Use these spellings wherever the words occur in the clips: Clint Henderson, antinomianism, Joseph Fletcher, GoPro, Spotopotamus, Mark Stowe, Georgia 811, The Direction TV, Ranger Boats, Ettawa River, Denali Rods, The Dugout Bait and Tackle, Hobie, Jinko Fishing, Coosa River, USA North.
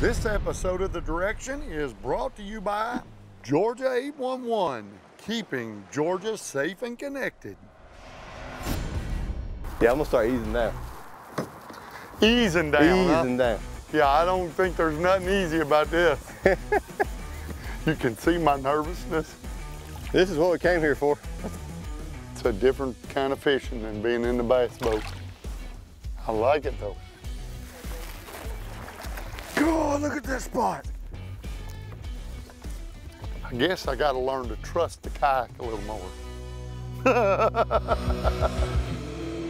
This episode of The Direction is brought to you by Georgia 811, keeping Georgia safe and connected. Yeah, I'm gonna start easing down. Easing down. Easing down. Yeah, I don't think there's nothing easy about this. You can see my nervousness. This is what we came here for. It's a different kind of fishing than being in the bass boat. I like it though. God, look at this spot. I guess I gotta learn to trust the kayak a little more.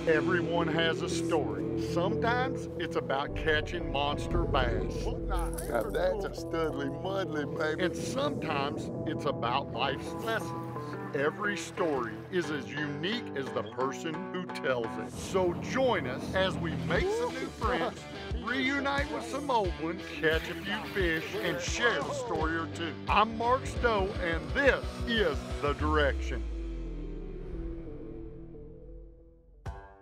Everyone has a story. Sometimes it's about catching monster bass. Now that's a studly mudly, baby. And sometimes it's about life's lessons. Every story is as unique as the person who tells it. So join us as we make some new friends, reunite with some old ones, catch a few fish, and share a story or two. I'm Mark Stowe, and this is The Direction.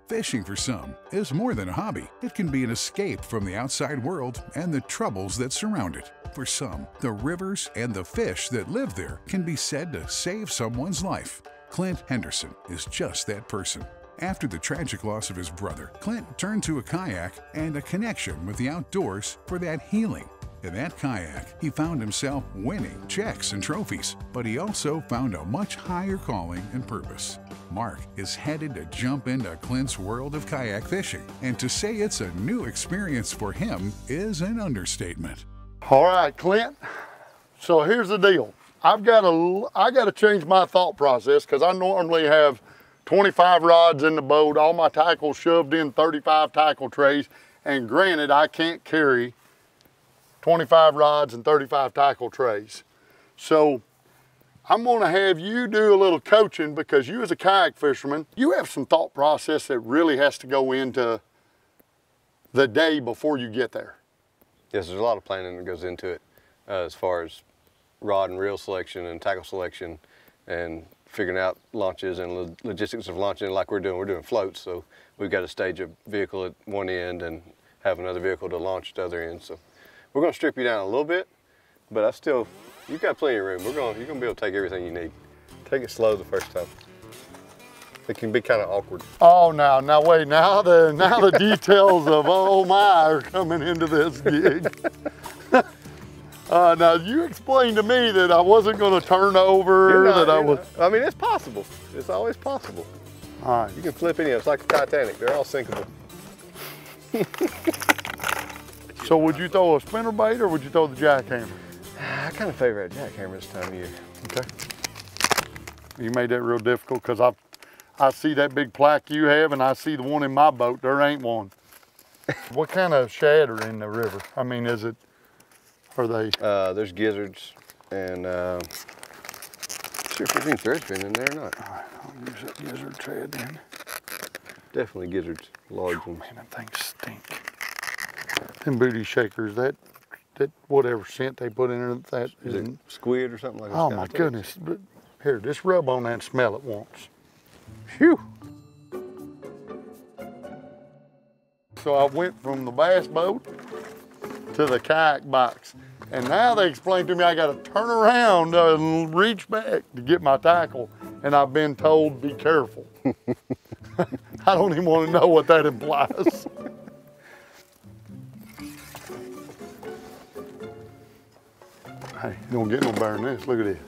Fishing for some is more than a hobby. It can be an escape from the outside world and the troubles that surround it. For some, the rivers and the fish that live there can be said to save someone's life. Clint Henderson is just that person. After the tragic loss of his brother, Clint turned to a kayak and a connection with the outdoors for that healing. In that kayak, he found himself winning checks and trophies, but he also found a much higher calling and purpose. Mark is headed to jump into Clint's world of kayak fishing, and to say it's a new experience for him is an understatement. All right, Clint, so here's the deal. I gotta change my thought process, because I normally have 25 rods in the boat, all my tackle shoved in 35 tackle trays, and granted, I can't carry 25 rods and 35 tackle trays. So I'm gonna have you do a little coaching, because you as a kayak fisherman, you have some thought process that really has to go into the day before you get there. Yes, there's a lot of planning that goes into it as far as rod and reel selection and tackle selection and figuring out launches and logistics of launching like we're doing floats. So we've got to stage a vehicle at one end and have another vehicle to launch at the other end. So we're going to strip you down a little bit, but you've got plenty of room. You're going to be able to take everything you need. Take it slow the first time. It can be kind of awkward. Oh, now wait, now the details of oh my are coming into this gig. Now you explained to me that I wasn't going to turn over, that I was... I mean, it's possible. It's always possible. All right. You can flip any of them. It's like the Titanic. They're all sinkable. So would you throw a spinnerbait or would you throw the jackhammer? I kind of favor that jackhammer this time of year. Okay. You made that real difficult because I see that big plaque you have and I see the one in my boat. There ain't one. What kind of shad are in the river? I mean, is it... Are they? There's gizzards and sure if there's thread's been in there or not. All right, I'll use that gizzard thread then. Definitely gizzards, large ones. Man, them things stink. Them booty shakers, that whatever scent they put in it, that isn't squid or something like that. Oh my goodness! But here, just rub on that and smell it once. Phew. So I went from the bass boat to the kayak box. And now they explained to me I gotta turn around and reach back to get my tackle. And I've been told, be careful. I don't even wanna know what that implies. Hey, you don't get no better than this, look at this.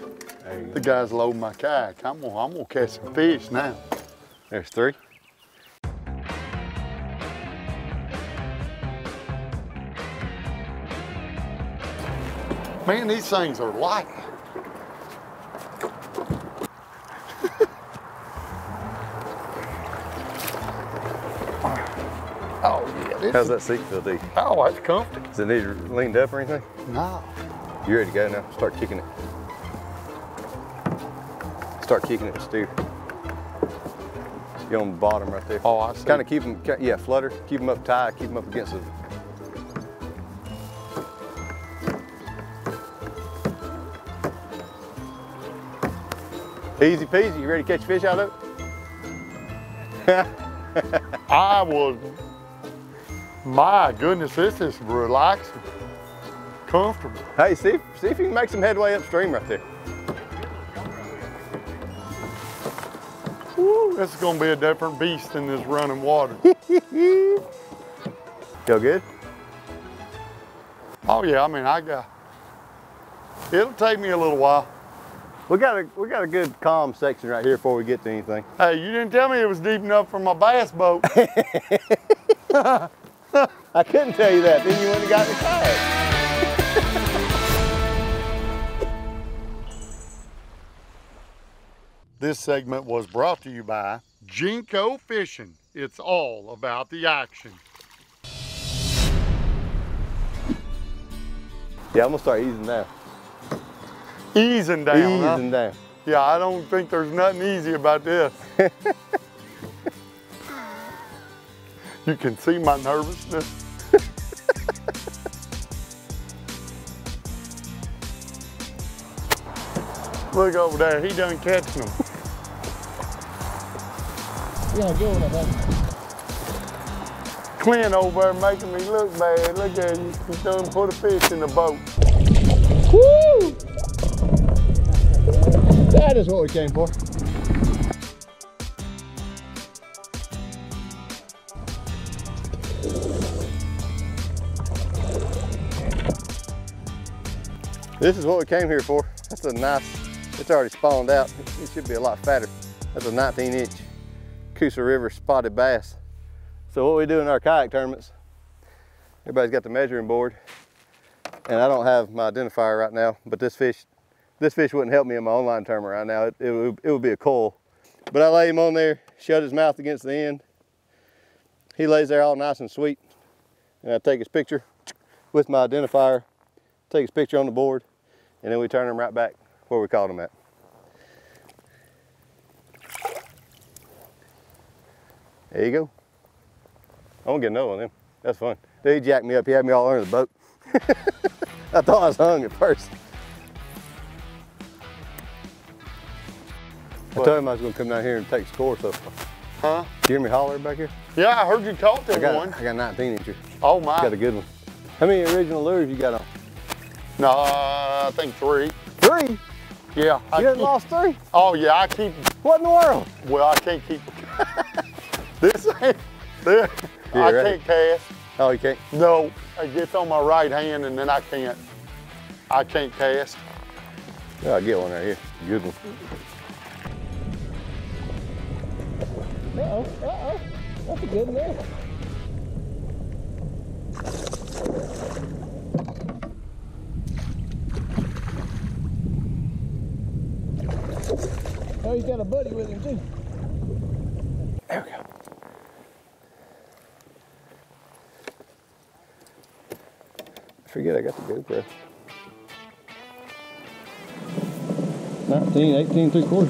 The guy's loading my kayak. I'm gonna catch some fish now. There's three. Man, these things are light. Oh, yeah. How's that seat feel, D? Oh, that's comfortable. Does it need leaned up or anything? No. You ready to go now? Start kicking it. Start kicking it with steer. You're on the bottom right there. Oh, I see. Kind of keep them, yeah, flutter. Keep them up tight, keep them up against the... Easy peasy, you ready to catch fish out of it? My goodness, this is relaxing. comfortable. Hey, see if you can make some headway upstream right there. Woo, this is gonna be a different beast in this running water. Feel good? Oh yeah, I mean, it'll take me a little while. We got a good calm section right here before we get to anything. Hey, you didn't tell me it was deep enough for my bass boat. I couldn't tell you that, then you wouldn't have got the kayak. This segment was brought to you by Jinko Fishing. It's all about the action. Yeah, I'm gonna start easing now. Easing down, easing down. Yeah, I don't think there's nothing easy about this. You can see my nervousness. Look over there, he done catching them. Yeah, go over there. Clint over there making me look bad. Look at him, he done put a fish in the boat. Woo! That is what we came for. This is what we came here for. That's a nice, it's already spawned out. It should be a lot fatter. That's a 19-inch Coosa River spotted bass. So what we do in our kayak tournaments, everybody's got the measuring board, and I don't have my identifier right now, but this fish wouldn't help me in my online tournament right now. It would be a coil. But I lay him on there, shut his mouth against the end. He lays there all nice and sweet. And I take his picture with my identifier, take his picture on the board, and then we turn him right back where we caught him at. There you go. I won't get another one of them. That's fun. Dude, he jacked me up. He had me all under the boat. I thought I was hung at first. I told him I was going to come down here and take score, so. Huh? Did you hear me holler back here? Yeah, I heard you talk to one. I got a 19-incher. Oh my. Got a good one. How many original lures you got on? No, I think three. Three? Yeah. You lost three? Oh yeah, I keep. What in the world? Well, I can't keep. This ain't, this, yeah, I can't cast. Oh, you can't? No, it gets on my right hand and then I can't cast. Yeah, I'll get one right here, good one. Uh-oh, that's a good one. Oh, he's got a buddy with him too. There we go. I forget I got the GoPro. 19, 18, 3/4.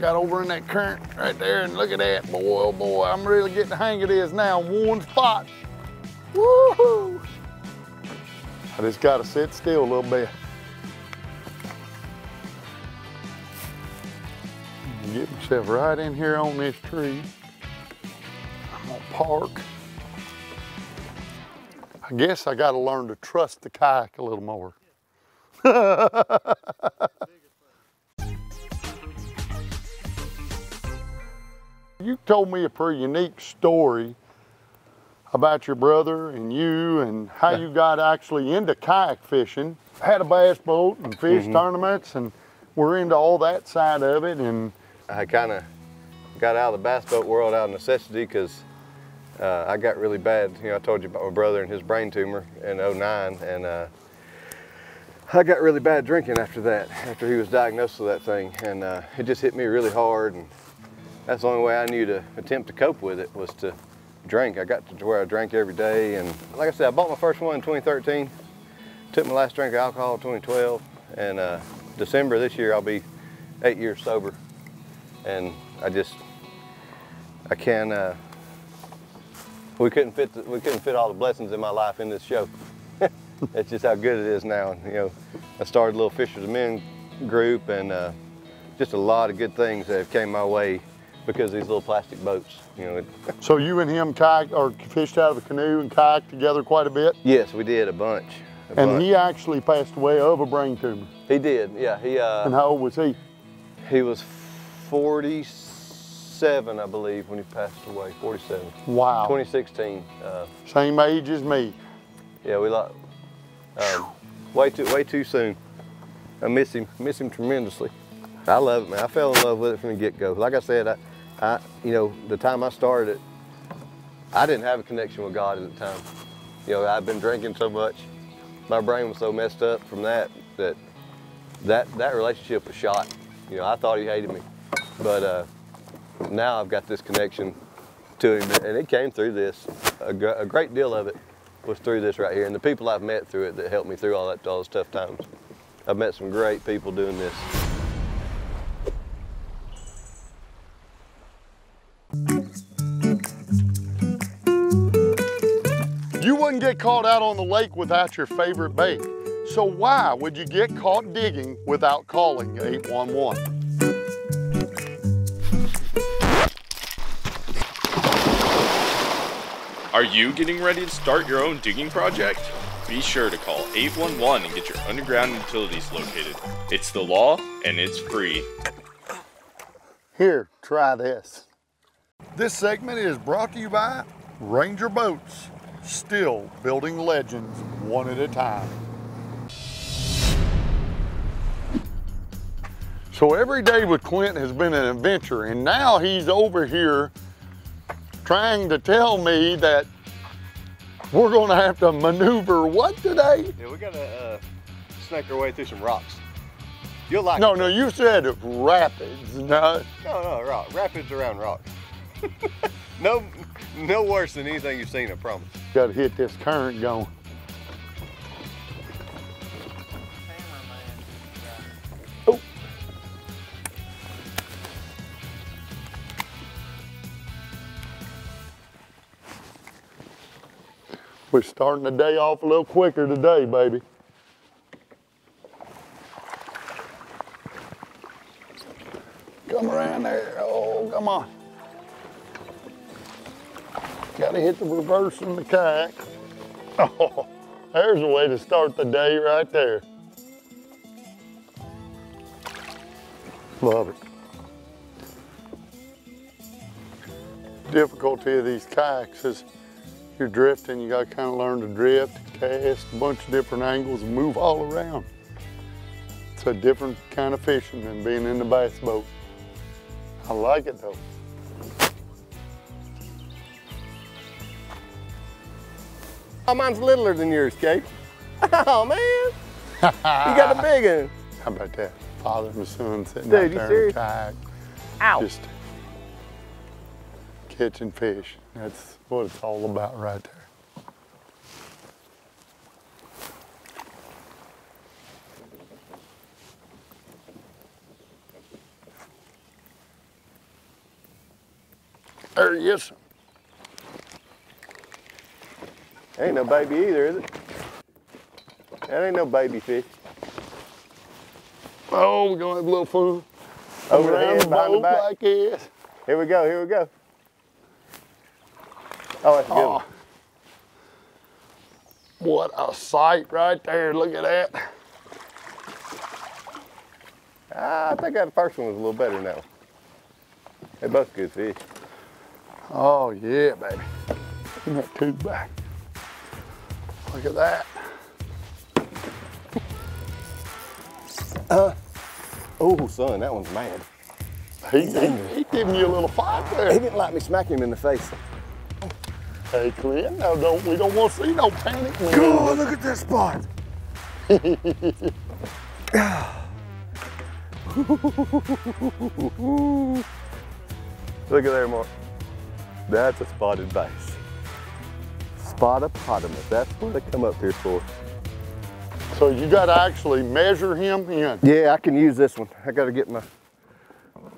Got over in that current right there, and look at that, boy, oh boy, I'm really getting the hang of this now, one spot. Woohoo! I just gotta sit still a little bit. Get myself right in here on this tree. I'm gonna park. I guess I gotta learn to trust the kayak a little more. You told me a pretty unique story about your brother and you and how you got actually into kayak fishing. Had a bass boat and fish tournaments, and we're into all that side of it. And I kind of got out of the bass boat world out of necessity because I got really bad. You know, I told you about my brother and his brain tumor in 2009, and I got really bad drinking after that, after he was diagnosed with that thing. And it just hit me really hard. And that's the only way I knew to attempt to cope with it was to drink. I got to where I drank every day. And like I said, I bought my first one in 2013, took my last drink of alcohol in 2012. And December this year, I'll be 8 years sober. And we couldn't fit all the blessings in my life in this show. That's just how good it is now. You know, I started a little Fishers of Men group, and just a lot of good things that have came my way because of these little plastic boats, you know. So you and him kayaked or fished out of the canoe and kayaked together quite a bit? Yes, we did, a bunch. He actually passed away of a brain tumor. He did, yeah. He. And how old was he? He was 47, I believe, when he passed away, 47. Wow. 2016. Same age as me. Yeah, we lost, way too soon. I miss him tremendously. I love it, man. I fell in love with it from the get-go. Like I said, I you know, the time I started it, I didn't have a connection with God at the time. You know, I've been drinking so much. My brain was so messed up from that relationship was shot. You know, I thought he hated me, but now I've got this connection to him, and it came through this. A great deal of it was through this right here, and the people I've met through it that helped me through all those tough times. I've met some great people doing this. You wouldn't get caught out on the lake without your favorite bait. So why would you get caught digging without calling 811? Are you getting ready to start your own digging project? Be sure to call 811 and get your underground utilities located. It's the law and it's free. Here, try this. This segment is brought to you by Ranger Boats, still building legends one at a time. So every day with Clint has been an adventure, and now he's over here trying to tell me that we're going to have to maneuver what today? Yeah, we got to snake our way through some rocks. You'll like it. No, you said rapids, no? No, rock. Rapids around rocks. No worse than anything you've seen, I promise. Got to hit this current going. Oh. We're starting the day off a little quicker today, baby. Come around there. Oh, come on. Gotta hit the reverse in the kayak. Oh, there's a way to start the day right there. Love it. Difficulty of these kayaks is you're drifting, you gotta kind of learn to drift, cast a bunch of different angles, and move all around. It's a different kind of fishing than being in the bass boat. I like it though. Oh, mine's littler than yours, Kate. Oh man, you got a big one. How about that? Father and son sitting out there in a kayak. Ow. Just catching fish. That's what it's all about right there. There he is. Ain't no baby either, is it? That ain't no baby fish. Oh, we're gonna have a little fun. Over the head, behind the back. Like this. Here we go, here we go. Oh, that's a good one. What a sight right there, look at that. I think that first one was a little better than that one. They're both good fish. Oh yeah, baby. Get that tube back. Look at that. Oh, son, that one's mad. He giving you a little fight there. He didn't like me smacking him in the face. Hey, Clint, no, we don't want to see no panic. God, look at this spot. Look at there, Mark. That's a spotted bass. Spotopotamus, that's what they come up here for. So you got to actually measure him in. Yeah, I can use this one. I got to get my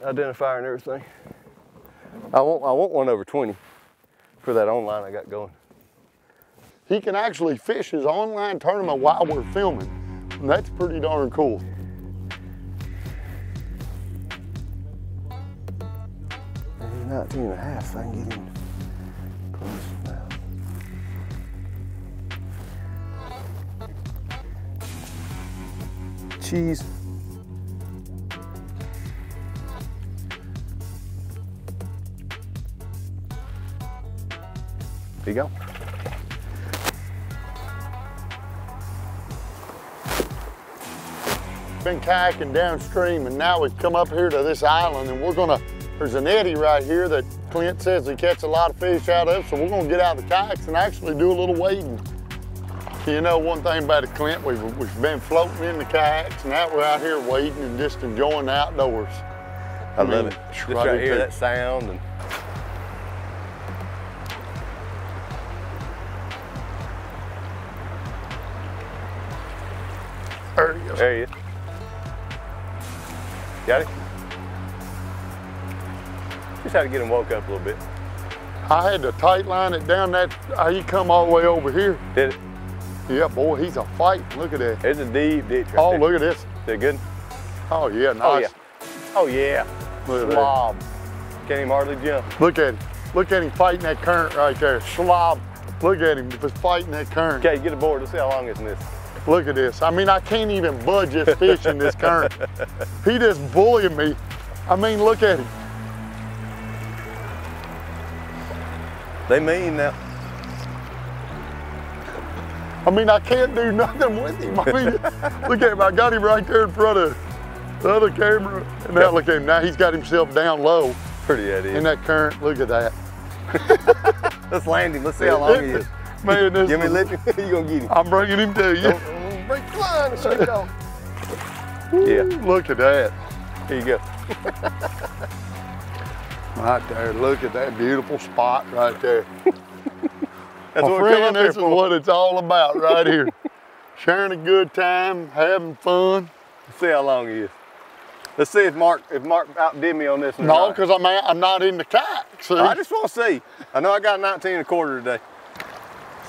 identifier and everything. I want one over 20. For that online I got going. He can actually fish his online tournament while we're filming. And that's pretty darn cool. 19.5, if I can get in close now. Cheese. There you go. Been kayaking downstream, and now we've come up here to this island, and we're gonna, there's an eddy right here that Clint says he catches a lot of fish out of, so we're gonna get out of the kayaks and actually do a little wading. You know, one thing about it, Clint, we've been floating in the kayaks, and now we're out here wading and just enjoying the outdoors. I love it. Just right here, that sound. And there he is. There he is. Got it? Just had to get him woke up a little bit. I had to tight line it down that, he come all the way over here. Did it? Yeah, boy, he's a fight. Look at that. It's a deep ditch right there. Oh, look at this. Is it good? Oh, yeah, nice. Oh, yeah. Oh, yeah. Look at slob. That. Can't even hardly jump. Look at him. Look at him fighting that current right there. Slob. Look at him fighting that current. Okay, get aboard. Let's see how long it's in this. Look at this. I mean, I can't even budge this fish in this current. He just bullying me. I mean, look at him. They mean now. I mean, I can't do nothing with him. I mean, look at him. I got him right there in front of the other camera. And now look at him. Now he's got himself down low. Pretty idea. In that current. Look at that. Let's land him. Let's see how long he is. Man, this give me a lift. You're going to get him. I'm bringing him to you. Break the line and shake off. Yeah. Look at that. Here you go. Right there. Look at that beautiful spot right there. That's my friend, this is what it's all about right here. Sharing a good time, having fun. Let's see how long he is. Let's see if Mark outdid me on this one. No, because I'm not in the kayaks. I just want to see. I know I got 19.25 today.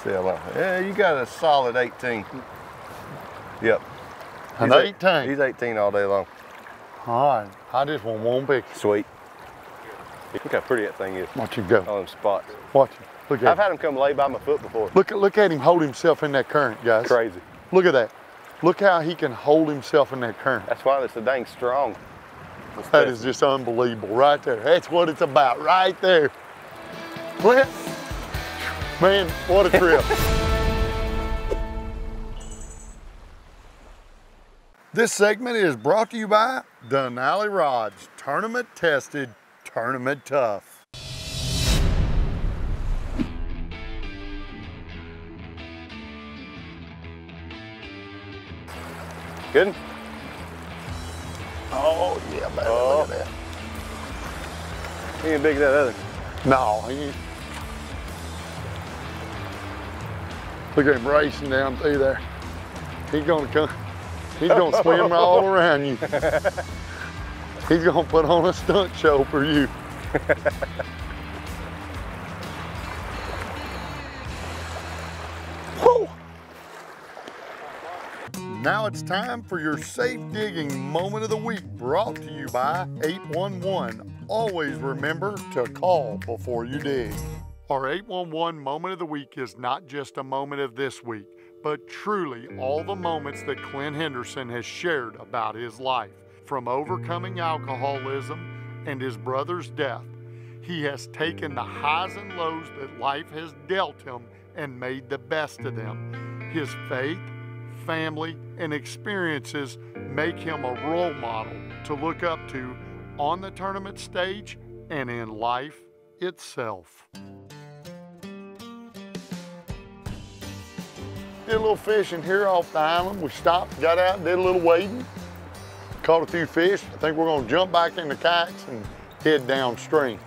Yeah, you got a solid 18. Yep. An 18? He's 18 all day long. All right. I just want one picture. Sweet. Look how pretty that thing is. Watch him go. On them spots. Watch him. Look at him. I've had him come lay by my foot before. Look at him hold himself in that current, guys. Crazy. Look at that. Look how he can hold himself in that current. That's why it's so dang strong. That is just unbelievable right there. That's what it's about right there. Clint. Man, what a trip. This segment is brought to you by Denali Rods, tournament tested, tournament tough. Good? Oh, yeah, man, look at that. He ain't big as that other. No, he ain't. Look at him racing down through there. He's gonna come, he's gonna swim all around you. He's gonna put on a stunt show for you. Woo! Now it's time for your safe digging moment of the week, brought to you by 811. Always remember to call before you dig. Our 811 moment of the week is not just a moment of this week, but truly all the moments that Clint Henderson has shared about his life. From overcoming alcoholism and his brother's death, he has taken the highs and lows that life has dealt him and made the best of them. His faith, family, and experiences make him a role model to look up to on the tournament stage and in life itself. Did a little fishing here off the island. We stopped, got out, did a little wading, caught a few fish. I think we're gonna jump back in the kayaks and head downstream.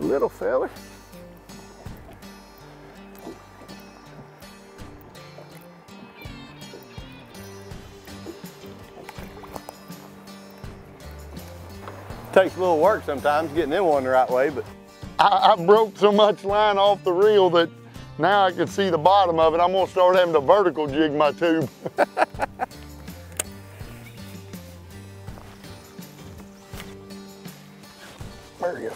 Little fella. takes a little work sometimes getting in one the right way, but I broke so much line off the reel that now I can see the bottom of it. I'm gonna start having to vertical jig my tube. There he is.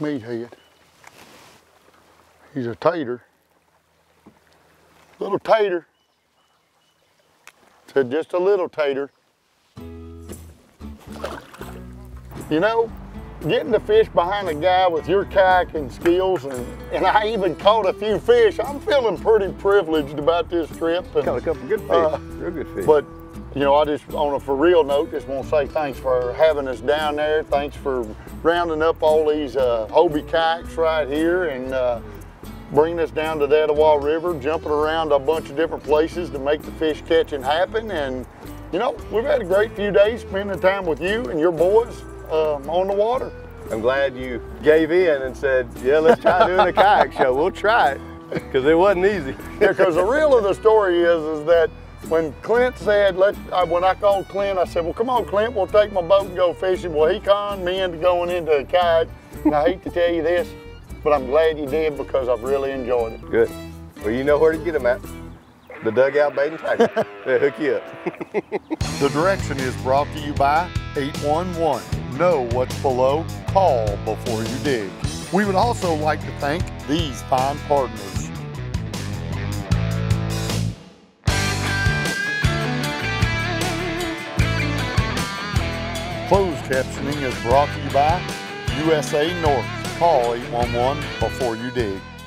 Meathead. He's a tater. Little tater. Said just a little tater. You know, getting to fish behind a guy with your kayaking skills, and I even caught a few fish. I'm feeling pretty privileged about this trip. And, caught a couple good fish, real good fish. But, you know, I just, on a for real note, just want to say thanks for having us down there. Thanks for rounding up all these Hobie kayaks right here and bringing us down to the Ettawa River, jumping around a bunch of different places to make the fish catching happen. And, you know, we've had a great few days spending time with you and your boys. On the water. I'm glad you gave in and said, yeah, let's try doing a kayak show. We'll try it, because it wasn't easy. Because the real of the story is that when Clint said, when I called Clint, I said, well, come on, Clint, we'll take my boat and go fishing. Well, he conned me into going into a kayak. And I hate to tell you this, but I'm glad you did, because I've really enjoyed it. Good. Well, you know where to get them at. The Dugout Bait and Tackle. They'll hook you up. The direction is brought to you by 811. Know what's below, call before you dig. We would also like to thank these fine partners. Closed captioning is brought to you by USA North. Call 811 before you dig.